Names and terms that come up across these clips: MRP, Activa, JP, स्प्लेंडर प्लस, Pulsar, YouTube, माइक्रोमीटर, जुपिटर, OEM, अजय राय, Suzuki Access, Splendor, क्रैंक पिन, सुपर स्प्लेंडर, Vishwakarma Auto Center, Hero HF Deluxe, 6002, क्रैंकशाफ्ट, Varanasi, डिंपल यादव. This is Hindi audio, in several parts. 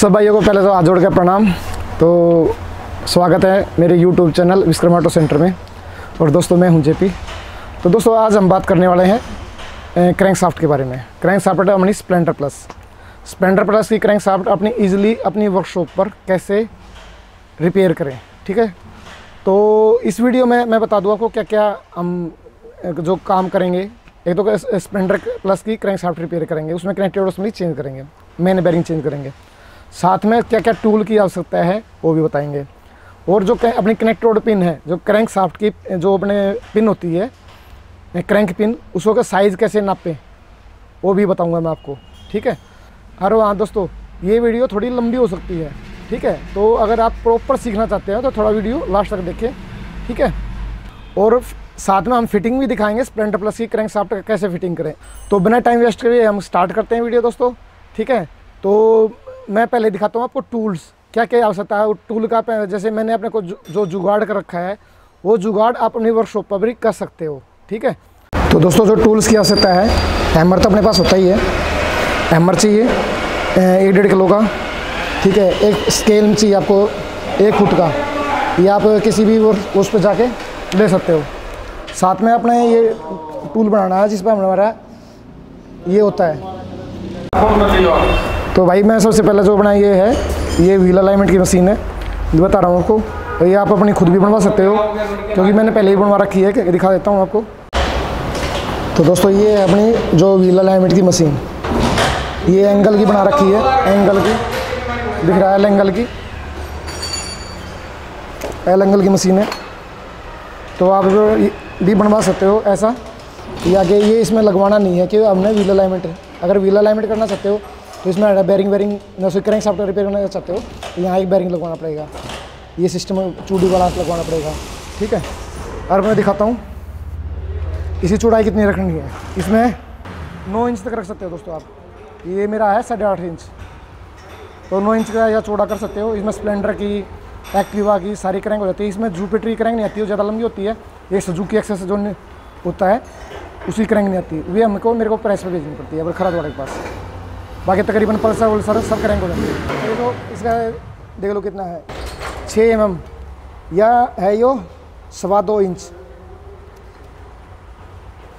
सब भाइयों को पहले तो हाथ जोड़ के प्रणाम। तो स्वागत है मेरे YouTube channel Vishwakarma auto centre में। और दोस्तों मैं हूं जेपी। तो दोस्तों आज हम बात करने वाले हैं क्रैंकशाफ्ट के बारे में। क्रैंकशाफ्ट है अपनी स्प्लेंडर प्लस। स्प्लेंडर प्लस की क्रैंकशाफ्ट अपनी ईजिली अपनी वर्कशॉप पर कैसे रिपेयर करें, ठीक है। तो इस वीडियो में मैं बता दूँ आपको क्या क्या हम जो काम करेंगे। एक तो स्प्लेंडर प्लस की क्रैंकशाफ्ट रिपेयर करेंगे, उसमें कनेक्टेड ऑस्मली चेंज करेंगे, मेन बेरिंग चेंज करेंगे, साथ में क्या क्या टूल की आवश्यकता है वो भी बताएंगे। और जो अपनी कनेक्टेड पिन है, जो क्रैंकशाफ्ट की जो अपने पिन होती है क्रैंक पिन, उसको का साइज़ कैसे नापें वो भी बताऊंगा मैं आपको, ठीक है। और हाँ दोस्तों, ये वीडियो थोड़ी लंबी हो सकती है, ठीक है। तो अगर आप प्रॉपर सीखना चाहते हैं तो थोड़ा वीडियो लास्ट तक देखें, ठीक है। और साथ में हम फिटिंग भी दिखाएंगे स्प्लेंडर प्लस की क्रैंकशाफ्ट कैसे फिटिंग करें। तो बिना टाइम वेस्ट किए हम स्टार्ट करते हैं वीडियो दोस्तों, ठीक है। तो मैं पहले दिखाता हूँ आपको टूल्स क्या क्या आवश्यकता है। टूल का जैसे मैंने अपने को जो जुगाड़ कर रखा है वो जुगाड़ आप अपनी वर्कशॉप पर भी कर सकते हो, ठीक है। तो दोस्तों जो टूल्स की आवश्यकता है, हैमर तो अपने पास होता ही है, हैमर चाहिए 1.5 किलो का, ठीक है। एक स्केल चाहिए आपको 1 फुट का, या आप किसी भी उस पर जाके ले सकते हो। साथ में अपने ये टूल बनाना है जिसमें हमारा ये होता है। तो भाई मैं सबसे पहले जो अपना ये है, ये व्हील अलाइनमेंट की मशीन है, बता रहा हूँ आपको। तो ये आप अपनी खुद भी बनवा सकते हो, क्योंकि मैंने पहले ही बनवा रखी है। दिखा देता हूँ आपको। तो दोस्तों ये है अपनी जो व्हील अलाइनमेंट की मशीन, ये एंगल की बना रखी है, एंगल की दिख रहा है, एल एंगल की मशीन है। तो आप जो भी बनवा सकते हो ऐसा, या कि ये इसमें लगवाना नहीं है कि हमने व्हील अलाइनमेंट। अगर व्हील अलाइनमेंट करना चाहते हो तो इसमें बैरिंग क्रैंकशाफ्ट रिपेयर करना चाहते हो तो यहाँ एक बैरिंग लगवाना पड़ेगा, ये सिस्टम चूड़ी वाला लगवाना पड़ेगा, ठीक है। और मैं दिखाता हूँ इसी चौड़ाई कितनी रखनी है। इसमें 9 इंच तक रख सकते हो दोस्तों आप। ये मेरा है 8.5 इंच, तो 9 इंच का या चौड़ा कर सकते हो। इसमें स्प्लेंडर की, एक्टिवा की सारी क्रैंक हो जाती है। इसमें जुपिटर क्रैंक नहीं आती है, ज़्यादा लंबी होती है। ये सुजुकी एक्सेस जो होता है उसी क्रैंक नहीं आती है, वे हमको मेरे को प्राइस पर भेजनी पड़ती है अगर खराब वाले के पास। बाकी तकरीबन पल्सर वल्सर सब क्रैंक हो जाती है। ये तो इसका देख लो कितना है, 6 mm या है यो 2.25 इंच।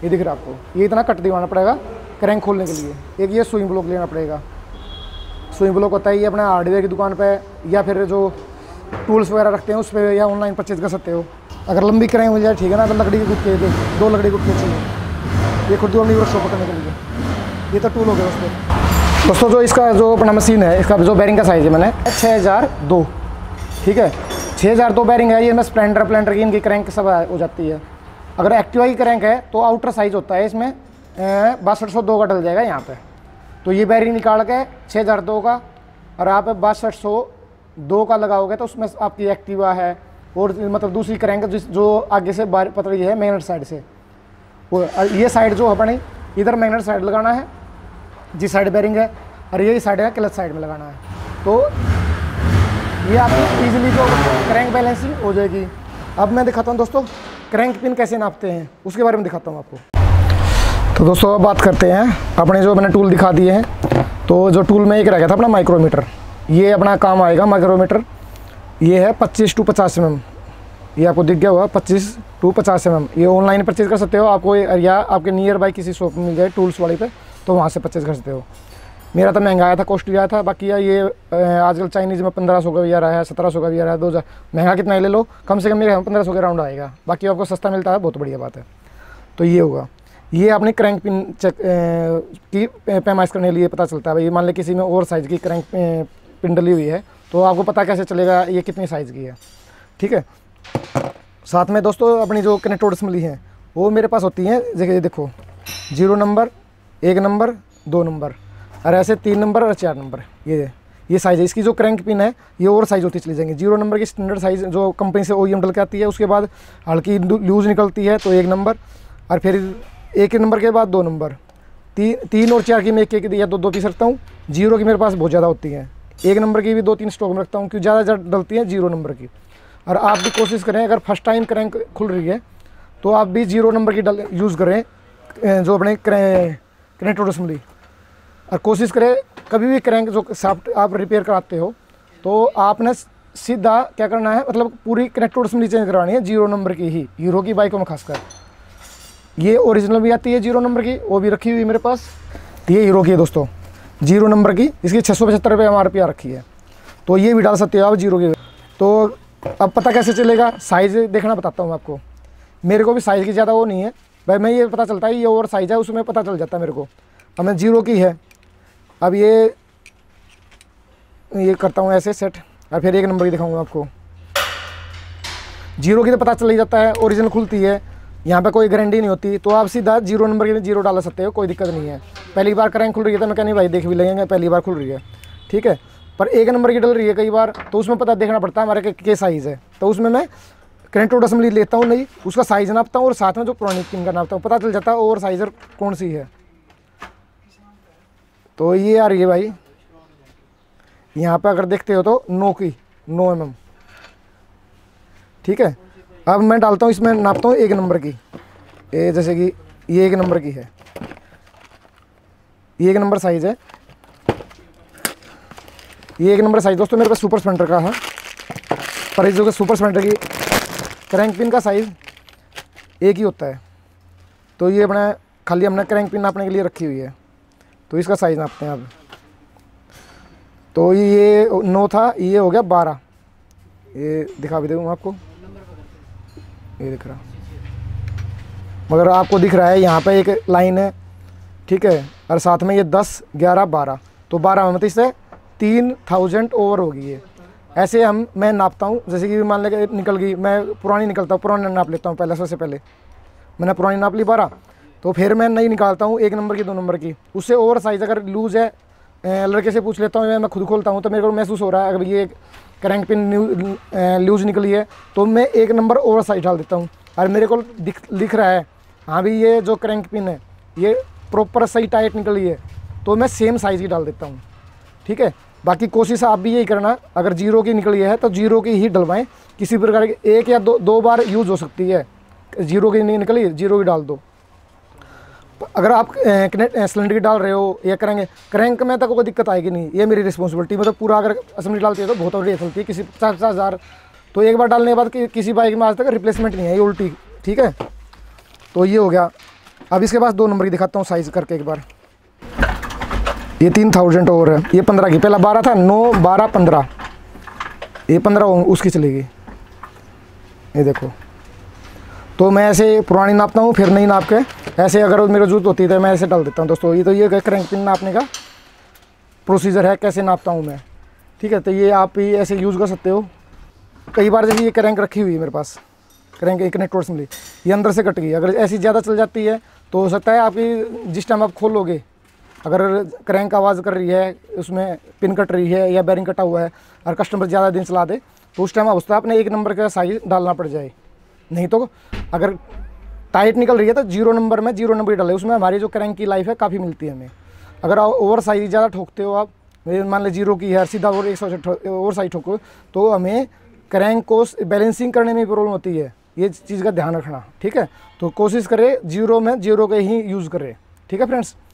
ये दिख रहा है आपको, ये इतना कट दिवाना पड़ेगा क्रैंक खोलने के लिए। एक ये स्विंग ब्लॉक लेना पड़ेगा, स्विंग ब्लॉक होता है ये अपना हार्डवेयर की दुकान पर, या फिर जो टूल्स वगैरह रखते हैं उस पर, या ऑनलाइन परचेज कर सकते हो। अगर लंबी क्रैंक मिल जाए ठीक है ना, तो लकड़ी के गुटके चाहिए, 2 लकड़ी के गुटके चाहिए। ये खुद अपनी वर्कशॉप करने के लिए ये तो टूल हो गया उसमें। दोस्तों जो इसका जो अपना मशीन है, इसका जो बैरिंग का साइज़ है मैंने 6002, ठीक है। 6002 बैरिंग है ये। मैं स्प्लेंडर की इनकी क्रैंक सब हो जाती है। अगर एक्टिवा की क्रैंक है तो आउटर साइज होता है, इसमें 6202 का डल जाएगा यहाँ पर। तो ये बैरिंग निकाल के 6002 का, और आप 6202 का लगाओगे तो उसमें आपकी एक्टिवा है, और मतलब दूसरी क्रैंक जो आगे से बाहर पतली है मैग्नेट साइड से, वो ये साइड जो अपनी इधर मैग्नेट साइड लगाना है जिस साइड बेरिंग है, और यही साइड है क्लच साइड में लगाना है। तो ये आपकी ईजिली जो क्रैंक बैलेंसिंग हो जाएगी। अब मैं दिखाता हूँ दोस्तों क्रैंक पिन कैसे नापते हैं, उसके बारे में दिखाता हूँ आपको। तो दोस्तों अब बात करते हैं अपने जो मैंने टूल दिखा दिए हैं। तो जो टूल में एक रह गया था अपना माइक्रोमीटर, ये अपना काम आएगा माइक्रोमीटर। ये है 25 to 50 mm, ये आपको दिख गया हुआ 25 to 50 mm। ये ऑनलाइन परचेज़ कर सकते हो, आपको या आपके नियर बाई किसी शॉप में मिल जाए टूल्स वाली पे, तो वहाँ से परचेज़ कर सकते हो। मेरा तो महंगा आया था, कॉस्टली आया था। बाकी ये आजकल चाइनीज़ में 1500 का भी आ रहा है, 1700 का भी आ रहा है, 2000, महंगा कितना ही ले लो, कम से कम मेरे 1500 के राउंड आएगा। बाकी आपको सस्ता मिलता है, बहुत बढ़िया बात है। तो ये होगा, ये आपने क्रैंक पिन की पैमाइश करने के लिए पता चलता है। भाई मान लें किसी में ओवर साइज़ की क्रैंक पिन डली हुई है तो आपको पता कैसे चलेगा ये कितनी साइज़ की है, ठीक है। साथ में दोस्तों अपनी जो कनेक्टोड्स मिली हैं वो मेरे पास होती हैं। जैसे देखो 0 नंबर, 1 नंबर, 2 नंबर, और ऐसे 3 नंबर और 4 नंबर। ये साइज़ है इसकी। जो क्रैंक पिन है ये और साइज़ होती चली जाएंगी। 0 नंबर की स्टैंडर्ड साइज़ जो कंपनी से OEM डल के आती है, उसके बाद हल्की लूज़ निकलती है तो 1 नंबर, और फिर 1 नंबर के बाद 2 नंबर। 3 और 4 की मैं एक या दो पीस रखता हूँ। 0 की मेरे पास बहुत ज़्यादा होती है, 1 नंबर की भी 2-3 स्टॉक में रखता हूँ, क्योंकि ज़्यादा डलती है 0 नंबर की। और आप भी कोशिश करें, अगर फर्स्ट टाइम क्रैंक खुल रही है तो आप भी 0 नंबर की यूज़ करें जो अपने कनेक्टोड मिली, और कोशिश करें कभी भी क्रैंक जो शाफ्ट आप रिपेयर कराते हो तो आपने सीधा क्या करना है, मतलब पूरी कनेक्टोड असम्बली चेंज करवानी है, जीरो नंबर की ही, हीरो की बाइकों में खासकर। ये ओरिजिनल भी आती है जीरो नंबर की, वो भी रखी हुई मेरे पास। ये हीरो की है दोस्तों, जीरो नंबर की, इसकी 675 रुपये MRP रखी है, तो ये भी डाल सकते हो आप जीरो की। तो अब पता कैसे चलेगा, साइज़ देखना बताता हूँ आपको। मेरे को भी साइज़ की ज़्यादा वो नहीं है भाई, मैं ये पता चलता है ये ओवर साइज़ है, उसमें पता चल जाता है मेरे को। अब मैं जीरो की है, अब ये करता हूँ ऐसे सेट और फिर एक नंबर की दिखाऊंगा आपको। जीरो की तो पता चल ही जाता है, ओरिजिनल खुलती है, यहाँ पे कोई गारंटी नहीं होती, तो आप सीधा जीरो नंबर के लिए जीरो डाल सकते हो, कोई दिक्कत नहीं है। पहली बार क्रैंक खुल रही है तो मैं कहने भाई देख भी लेंगे, पहली बार खुल रही है ठीक है, पर एक नंबर की डल रही है कई बार, तो उसमें पता देखना पड़ता है हमारे क्या साइज़ है। तो उसमें मैं कनेक्टोड असम्बली लेता हूँ, नहीं उसका साइज़ नापता हूँ और साथ में जो पुरानी किम का नापता हूँ, पता चल जाता है ओवर साइज़र कौन सी है। तो ये आ रही है भाई, यहाँ पे अगर देखते हो तो 9 की 9 mm ठीक है। अब मैं डालता हूँ इसमें, नापता हूँ एक नंबर की, ये जैसे कि ये एक नंबर की है, ये एक नंबर साइज़ है, ये एक नंबर साइज़ दोस्तों मेरे पास सुपर स्प्लेंडर का है। पर इस जो सुपर स्प्लेंडर की क्रैंक पिन का साइज़ एक ही होता है, तो ये अपने खाली हमने क्रैंक पिन नापने के लिए रखी हुई है, तो इसका साइज़ नापते हैं आप। तो ये 9 था, ये हो गया 12, ये दिखा भी दूँगा आपको, ये दिख रहा, मगर आपको दिख रहा है यहाँ पे एक लाइन है ठीक है, और साथ में ये 10 11 12, तो 12 मतलब इससे 3000 ओवर होगी ये। ऐसे हम मैं नापता हूँ, जैसे कि मान लें निकल गई, मैं पुरानी निकलता हूँ, पुरानी नाप लेता हूँ पहले, सबसे पहले मैंने पुरानी नाप ली 12, तो फिर मैं नई निकालता हूँ एक नंबर की, दो नंबर की, उससे ओवर साइज़ अगर लूज़ है, लड़के से पूछ लेता हूँ, मैं खुद खोलता हूँ तो मेरे को महसूस हो रहा है अगर ये क्रैंक पिन लूज़ निकली है, तो मैं एक नंबर ओवर साइज़ डाल देता हूँ, और मेरे को दिख रहा है हाँ भी ये जो क्रैंक पिन है ये प्रॉपर सही टाइट निकली है, तो मैं सेम साइज़ की डाल देता हूँ ठीक है। बाकी कोशिश आप भी यही करना, अगर जीरो की निकली है तो जीरो की ही डलवाएं, किसी प्रकार की एक या दो बार यूज़ हो सकती है, जीरो की नहीं निकली जीरो की डाल दो। अगर आप सिलेंडर की डाल रहे हो या करेंगे क्रैंक में तो कोई दिक्कत आएगी नहीं, ये मेरी रिस्पॉन्सिबिलिटी, मतलब पूरा अगर असम्बली डालती है तो बहुत बढ़िया चलती है, किसी 50,000 तो एक बार डालने के बाद किसी बाइक में आज तक रिप्लेसमेंट नहीं है ये उल्टी ठीक है। तो ये हो गया, अब इसके पास दो नंबर की दिखाता हूँ साइज़ करके एक बार, ये 3000 ओवर है, ये 15 की, पहला 12 था, 9 12 15, ये 15 उसकी चलेगी, ये देखो। तो मैं ऐसे पुरानी नापता हूँ फिर नहीं नाप के, ऐसे अगर मेरे जूत होती है तो मैं ऐसे डाल देता हूँ दोस्तों। ये तो ये क्रैंक पिन नापने का प्रोसीजर है, कैसे नापता हूँ मैं ठीक है। तो ये आप भी ऐसे यूज़ कर सकते हो। कई बार जैसे ये क्रैंक रखी हुई है मेरे पास, क्रैंक एक कनेक्ट असम्बली, ये अंदर से कट गई, अगर ऐसी ज़्यादा चल जाती है तो हो सकता है आपकी जिस टाइम आप खोलोगे अगर क्रैंक आवाज़ कर रही है, उसमें पिन कट रही है या बेरिंग कटा हुआ है और कस्टमर ज़्यादा दिन चला दे, तो उस टाइम अवस्था आपने एक नंबर का साइज़ डालना पड़ जाए, नहीं तो अगर टाइट निकल रही है तो जीरो नंबर में जीरो नंबर डाले, उसमें हमारी जो क्रैंक की लाइफ है काफ़ी मिलती है हमें। अगर ओवर साइज़ ज़्यादा ठोकते हो आप, मान लें जीरो की है सीधा और 100 ओवर साइज़ ठोको, तो हमें क्रैंक को बैलेंसिंग करने में प्रॉब्लम होती है, ये चीज़ का ध्यान रखना ठीक है। तो कोशिश करें जीरो में जीरो के ही यूज़ करें ठीक है फ्रेंड्स।